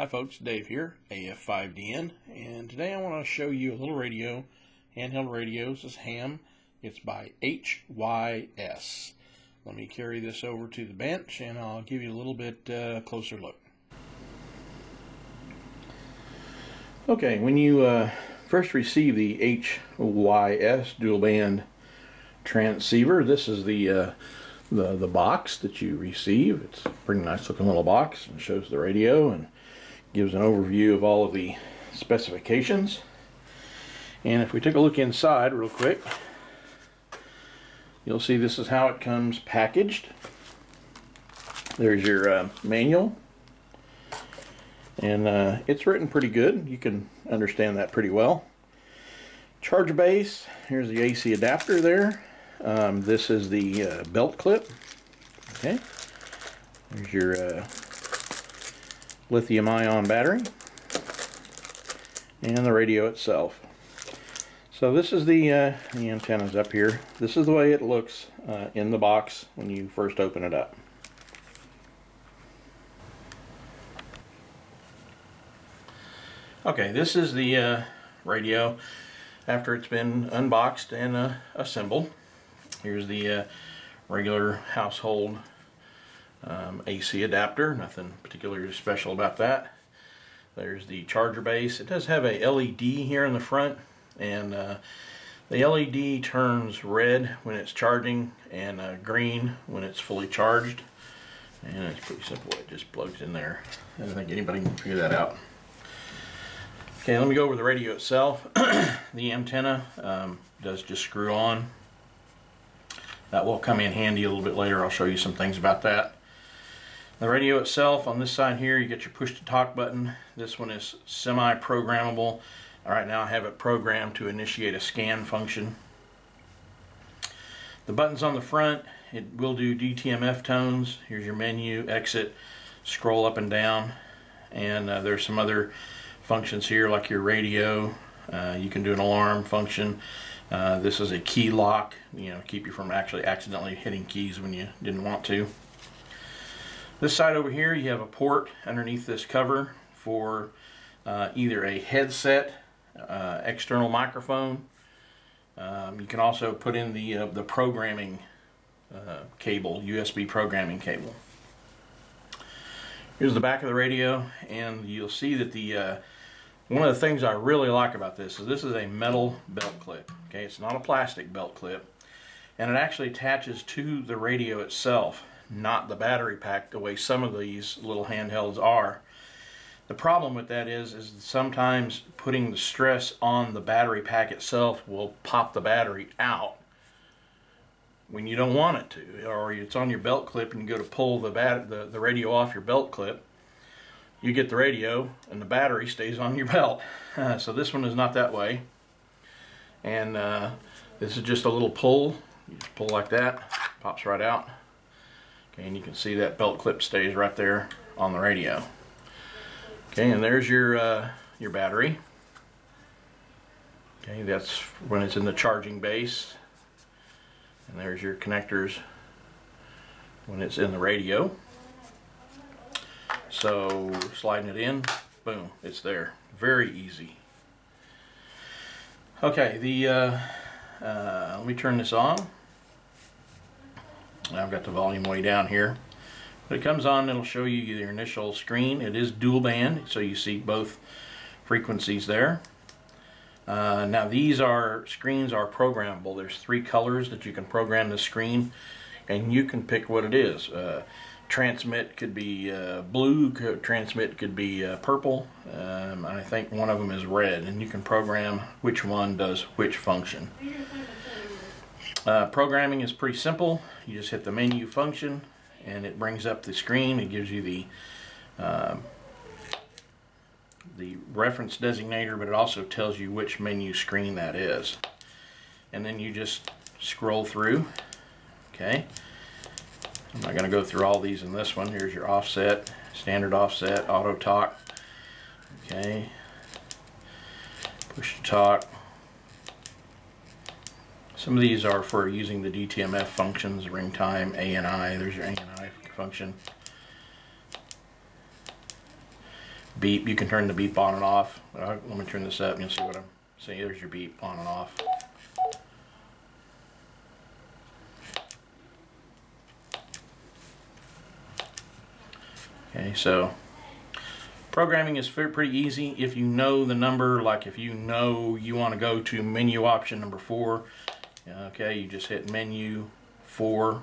Hi folks, Dave here, AF5DN, and today I want to show you a little radio, handheld radio. This is HAM. It's by HYS. Let me carry this over to the bench and I'll give you a little bit closer look. Okay, when you first receive the HYS dual band transceiver, this is the box that you receive. It's a pretty nice looking little box and shows the radio and gives an overview of all of the specifications. And if we take a look inside real quick, you'll see this is how it comes packaged. There's your manual, and it's written pretty good. You can understand that pretty well. Charge base, here's the AC adapter there. This is the belt clip. Okay, there's your lithium-ion battery and the radio itself. So this is the antennas up here. This is the way it looks in the box when you first open it up. Okay, this is the radio after it's been unboxed and assembled. Here's the regular household AC adapter, nothing particularly special about that. There's the charger base. It does have a LED here in the front, and the LED turns red when it's charging and green when it's fully charged, and it's pretty simple. It just plugs in there. I don't think anybody can figure that out. Okay, let me go over the radio itself. The antenna does just screw on. That will come in handy a little bit later. I'll show you some things about that. The radio itself, on this side here, you get your push to talk button. This one is semi-programmable. Right now I have it programmed to initiate a scan function. The buttons on the front, it will do DTMF tones. Here's your menu, exit, scroll up and down. And there's some other functions here like your radio. You can do an alarm function. This is a key lock, you know, keep you from actually accidentally hitting keys when you didn't want to. This side over here, you have a port underneath this cover for either a headset, external microphone. You can also put in the programming cable, USB programming cable. Here's the back of the radio, and you'll see that the one of the things I really like about this is a metal belt clip. Okay, it's not a plastic belt clip, and it actually attaches to the radio itself, not the battery pack the way some of these little handhelds are. The problem with that is sometimes putting the stress on the battery pack itself will pop the battery out when you don't want it to, or it's on your belt clip and you go to pull the radio off your belt clip. You get the radio and the battery stays on your belt. So this one is not that way, and this is just a little pull. You just pull like that, pops right out. Okay, and you can see that belt clip stays right there on the radio. Okay, and there's your battery. Okay, that's when it's in the charging base, and there's your connectors when it's in the radio. So sliding it in, boom, it's there. Very easy. Okay, the let me turn this on. I've got the volume way down here. When it comes on, it'll show you your initial screen. It is dual band, so you see both frequencies there. Now these screens are programmable. There's three colors that you can program the screen, and you can pick what it is. Transmit could be blue, transmit could be purple, I think one of them is red, and you can program which one does which function. Programming is pretty simple. You just hit the menu function and it brings up the screen. It gives you the reference designator, but it also tells you which menu screen that is, and then you just scroll through. Okay, I'm not going to go through all these in this one. Here's your offset, standard offset, auto talk, okay, push to talk. Some of these are for using the DTMF functions, ring time, ANI. There's your ANI function. beep. You can turn the beep on and off. Let me turn this up and you'll see what I'm saying. There's your beep on and off. Okay, so programming is pretty easy if you know the number. Like if you know you want to go to menu option number 4, okay, you just hit menu 4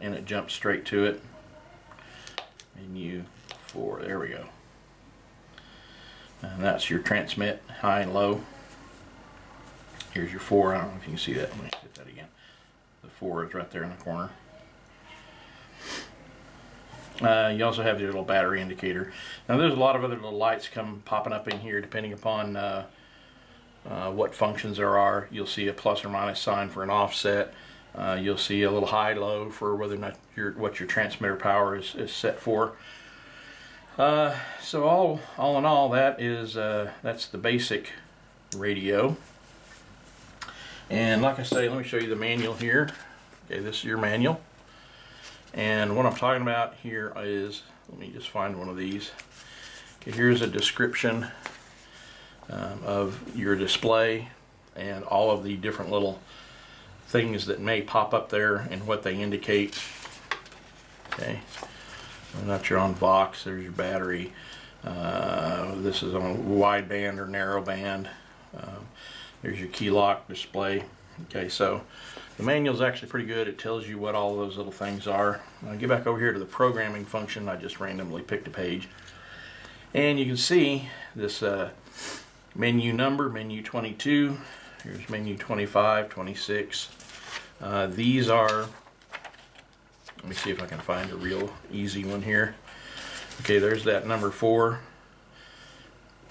and it jumps straight to it. Menu 4, there we go. And that's your transmit, high and low. Here's your 4, I don't know if you can see that. Let me hit that again. The 4 is right there in the corner. You also have your little battery indicator. Now there's a lot of other little lights come popping up in here depending upon what functions there are. You'll see a plus or minus sign for an offset. You'll see a little high-low for whether or not what your transmitter power is set for. So all in all, that is that's the basic radio. And like I say, let me show you the manual here. Okay, this is your manual. And what I'm talking about here is, let me just find one of these. Okay, here's a description of your display and all of the different little things that may pop up there and what they indicate. Okay, I'm not sure on Vox, there's your battery. This is on wideband or narrowband. There's your key lock display. Okay, so the manual is actually pretty good. It tells you what all those little things are. I'll get back over here to the programming function. I just randomly picked a page. And you can see this menu number, menu 22. Here's menu 25, 26. These are, let me see if I can find a real easy one here. Okay, there's that number 4,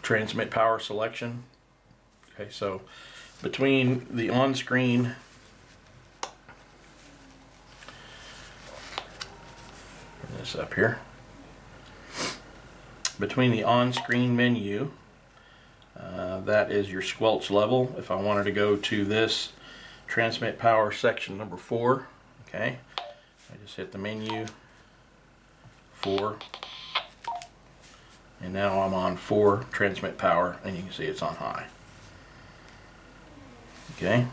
transmit power selection. Okay, so between the on-screen this up here, between the on-screen menu, that is your squelch level. If I wanted to go to this transmit power section number 4, okay, I just hit the menu 4 and now I'm on 4 transmit power and you can see it's on high. Okay.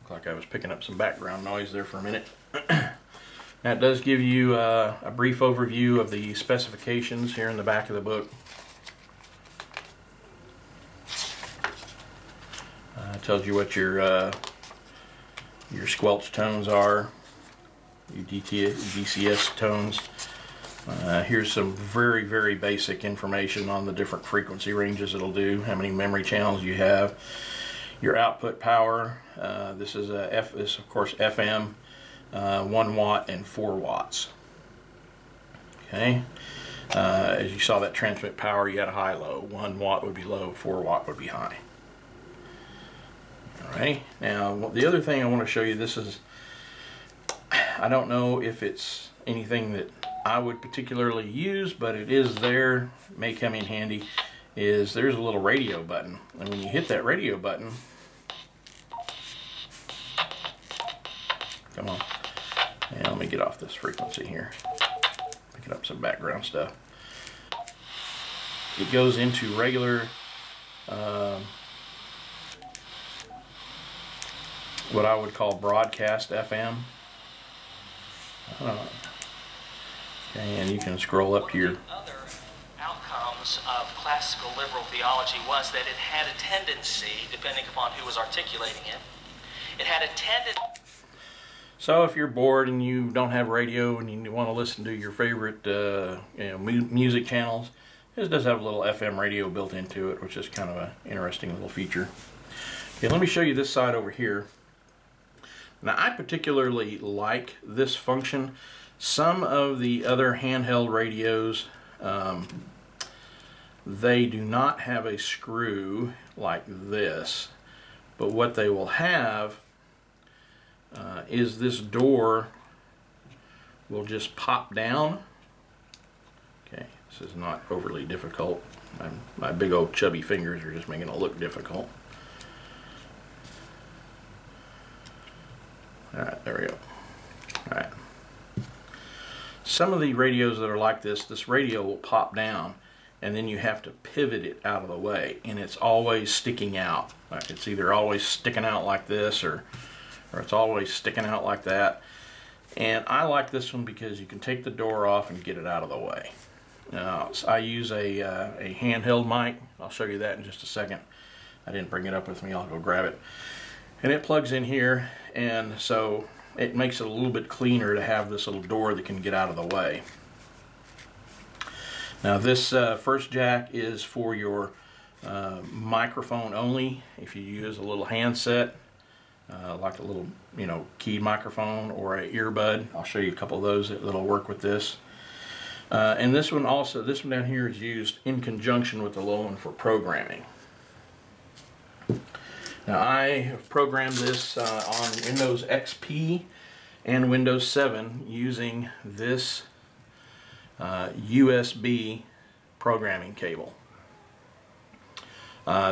Looks like I was picking up some background noise there for a minute. That does give you a brief overview of the specifications here in the back of the book. It tells you what your squelch tones are, your DCS tones. Here's some very, very basic information on the different frequency ranges it'll do, how many memory channels you have, your output power. This is this of course FM, 1 watt and 4 watts. Okay, as you saw that transmit power, you had a high-low. 1 watt would be low, 4 watt would be high. All right. Now the other thing I want to show you, this is, I don't know if it's anything that I would particularly use, but it is there, may come in handy, is there's a little radio button, and when you hit that radio button, come on, and let me get off this frequency here, picking up some background stuff. It goes into regular, what I would call broadcast FM. And you can scroll up here. One of the other outcomes of classical liberal theology was that it had a tendency, depending upon who was articulating it, it had a tendency. So if you're bored and you don't have radio and you want to listen to your favorite music channels, this does have a little FM radio built into it, which is kind of an interesting little feature. Okay, let me show you this side over here. Now I particularly like this function. Some of the other handheld radios, they do not have a screw like this, but what they will have is this door will just pop down. Okay, this is not overly difficult. My big old chubby fingers are just making it look difficult. All right, there we go. All right. Some of the radios that are like this, this radio will pop down and then you have to pivot it out of the way, and it's always sticking out. It's either always sticking out like this or it's always sticking out like that. And I like this one because you can take the door off and get it out of the way. So I use a handheld mic. I'll show you that in just a second. I didn't bring it up with me. I'll go grab it. And it plugs in here, and so it makes it a little bit cleaner to have this little door that can get out of the way. Now this first jack is for your microphone only. If you use a little handset, like a little, you know, key microphone or an earbud, I'll show you a couple of those that'll work with this. And this one also, this one down here is used in conjunction with the low one for programming. Now I have programmed this on Windows XP and Windows 7 using this USB programming cable.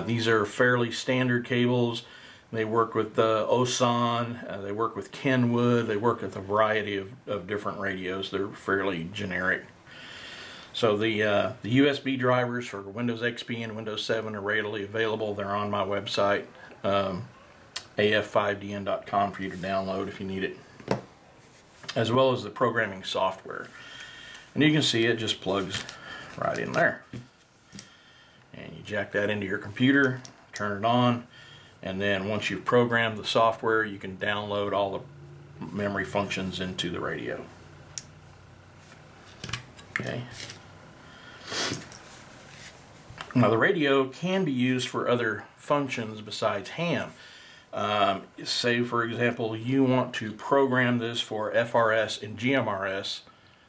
These are fairly standard cables. They work with Osan, they work with Kenwood, they work with a variety of different radios. They're fairly generic. So the USB drivers for Windows XP and Windows 7 are readily available. They're on my website, AF5DN.com, for you to download if you need it, as well as the programming software. And you can see it just plugs right in there. And you jack that into your computer, turn it on, and then once you've programmed the software, you can download all the memory functions into the radio. Okay. Now the radio can be used for other functions besides HAM. Say for example you want to program this for FRS and GMRS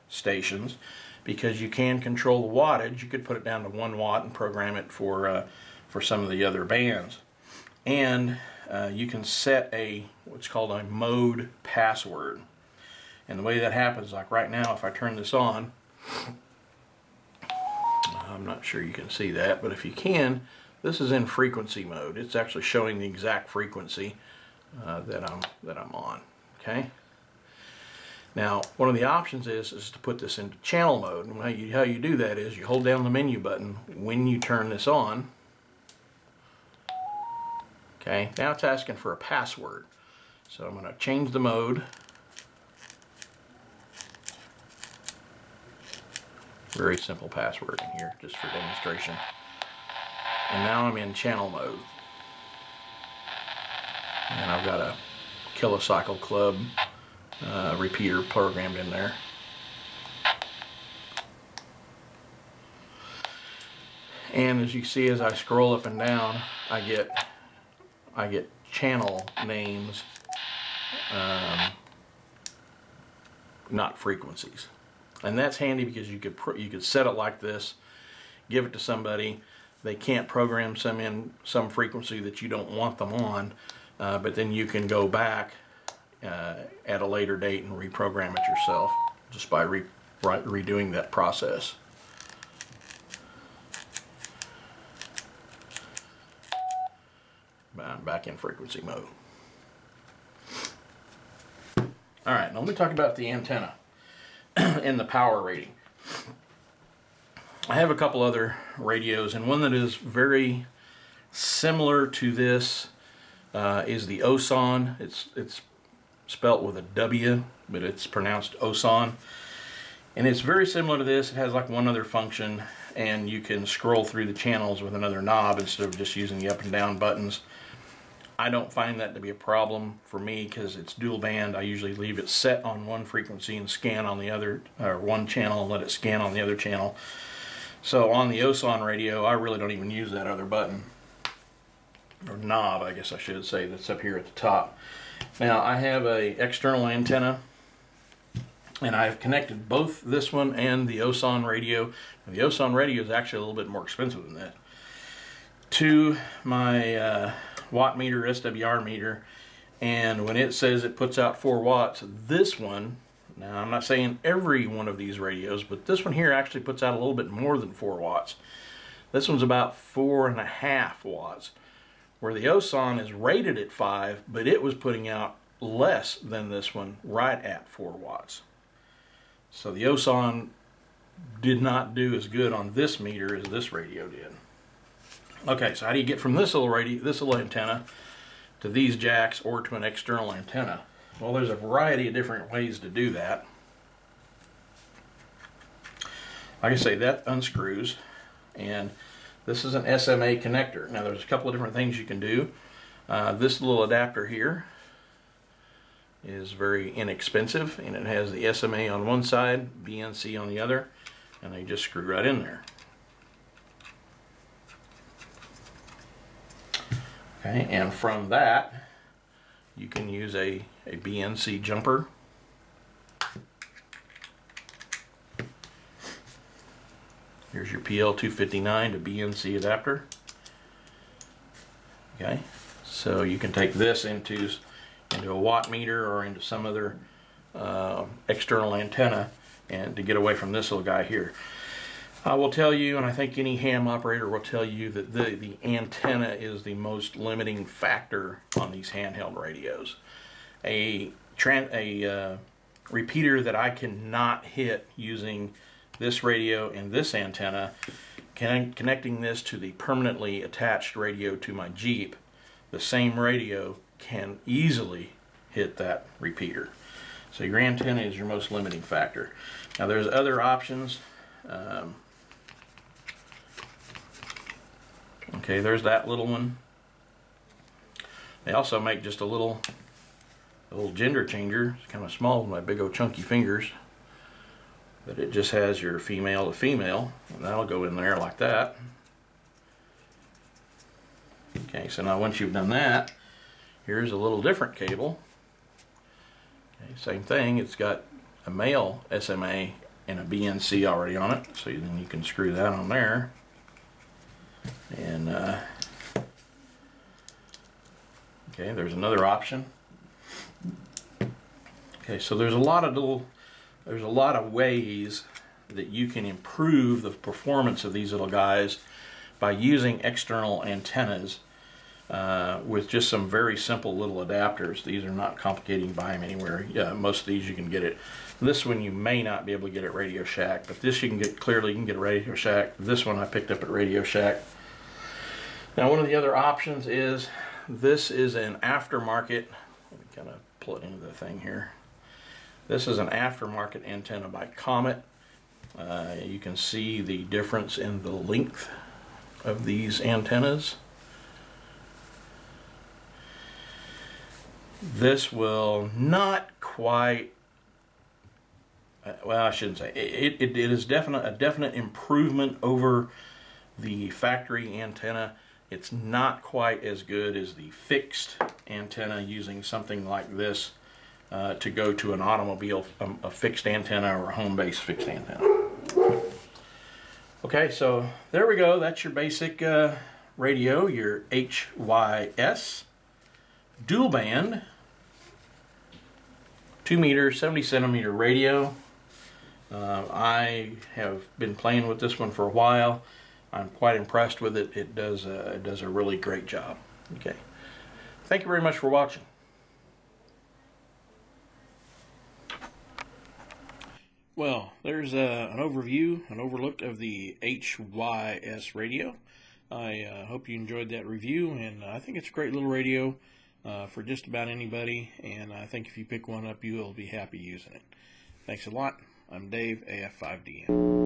stations, because you can control the wattage. You could put it down to 1 watt and program it for some of the other bands. And you can set a what's called a mode password. And the way that happens, like right now if I turn this on, I'm not sure you can see that, but if you can, this is in frequency mode. It's actually showing the exact frequency that I'm on. Okay. Now, one of the options is to put this into channel mode. And how you do that is you hold down the menu button when you turn this on. Okay. Now it's asking for a password, so I'm going to change the mode. Very simple password in here, just for demonstration. And now I'm in channel mode. And I've got a KiloCycleClub repeater programmed in there. And as you see, as I scroll up and down, I get channel names, not frequencies. And that's handy because you could set it like this, give it to somebody. They can't program some in some frequency that you don't want them on, but then you can go back at a later date and reprogram it yourself just by redoing that process. I'm back in frequency mode. All right, now let me talk about the antenna and the power rating. I have a couple other radios, and one that is very similar to this is the Osan. It's spelt with a W, but it's pronounced Osan, and it's very similar to this. It has like one other function, and you can scroll through the channels with another knob instead of just using the up and down buttons. I don't find that to be a problem for me because it's dual band. I usually leave it set on one frequency and scan on the other, or one channel and let it scan on the other channel. So on the Osan radio, I really don't even use that other button, or knob, I guess I should say, that's up here at the top. Now I have an external antenna, and I've connected both this one and the Osan radio. And the Osan radio is actually a little bit more expensive than that. To my watt meter, SWR meter, and when it says it puts out 4 watts, this one, now I'm not saying every one of these radios, but this one here actually puts out a little bit more than 4 watts. This one's about 4.5 watts, where the Osan is rated at 5, but it was putting out less than this one, right at 4 watts. So the Osan did not do as good on this meter as this radio did. Okay, so how do you get from this little radio, this little antenna, to these jacks or to an external antenna? Well, there's a variety of different ways to do that. Like I say, that unscrews, and this is an SMA connector. Now, there's a couple of different things you can do. This little adapter here is very inexpensive, and it has the SMA on one side, BNC on the other, and they just screw right in there. Okay, and from that, you can use a BNC jumper. Here's your PL259 to BNC adapter. Okay, so you can take this into a watt meter or into some other external antenna, and to get away from this little guy here. I will tell you, and I think any ham operator will tell you, that the antenna is the most limiting factor on these handheld radios. A repeater that I cannot hit using this radio and this antenna, connecting this to the permanently attached radio to my Jeep, the same radio can easily hit that repeater. So your antenna is your most limiting factor. Now there's other options. Okay, there's that little one. They also make just a little gender changer. It's kind of small with my big old chunky fingers. But it just has your female to female, and that'll go in there like that. Okay, so now once you've done that, here's a little different cable. Okay, same thing, it's got a male SMA and a BNC already on it, so then you can screw that on there. And okay, there's another option. Okay, so there's a lot of little ways that you can improve the performance of these little guys by using external antennas with just some very simple little adapters. These are not complicated. You can buy them anywhere. Yeah, most of these you can get it. This one you may not be able to get at Radio Shack, but this you can get, clearly you can get at Radio Shack. This one I picked up at Radio Shack. Now one of the other options is, this is an aftermarket, let me kind of pull it into the thing here. This is an aftermarket antenna by Comet. You can see the difference in the length of these antennas. This will not quite, well, I shouldn't say, it is a definite improvement over the factory antenna. It's not quite as good as the fixed antenna using something like this. To go to an automobile, a fixed antenna, or a home-based fixed antenna. Okay, so there we go. That's your basic radio, your HYS dual band 2 meter 70 centimeter radio. I have been playing with this one for a while. I'm quite impressed with it. It does a really great job. Okay, thank you very much for watching. Well, there's an overview, an overlook of the HYS radio. I hope you enjoyed that review, and I think it's a great little radio for just about anybody, and I think if you pick one up, you'll be happy using it. Thanks a lot. I'm Dave, AF5DN.